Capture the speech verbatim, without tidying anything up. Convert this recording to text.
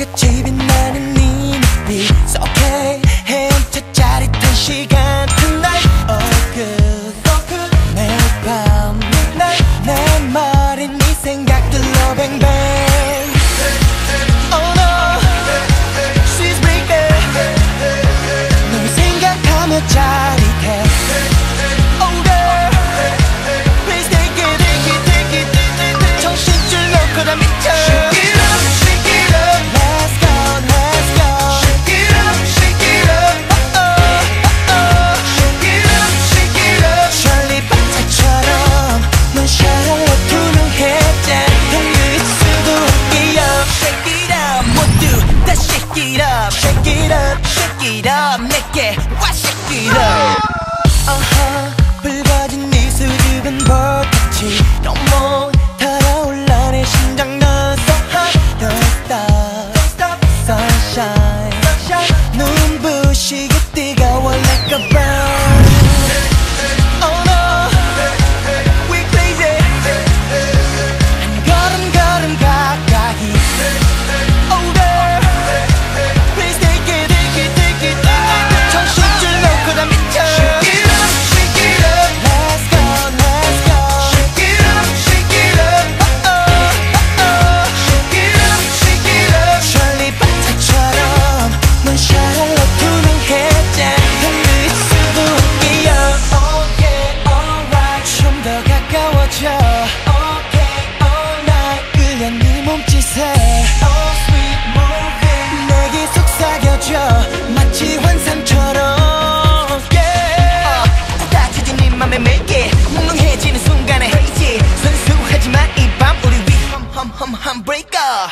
차갑지 빛나는 네 눈빛 It's okay 헤엄쳐 짜릿한 시간 Tonight Oh good Oh good 매일 밤 Midnight 내 머린 네 생각들로 뱅뱅 Oh no She's breaking 널 생각하며 짜릿해 Oh girl Please take it take it take it take it 정신줄 놓고 다 미쳐 Shake it up, 내게 와 shake it up. Uh-huh, 붉어진 네 수줍은 볼빛이 너무 달아올라 내 심장 넌 so hot. Don't stop, don't stop, sunshine, sunshine. 눈부시게 뜨거워 like a burn. Oh no, we crazy. 한 걸음 걸음 가까이. Oh girl. 마치 환상처럼 yeah. 따지지 네 맘에 밀게 몽롱해지는 순간에 crazy 선수하지만 이 밤 우리 위 hum hum hum hum breaker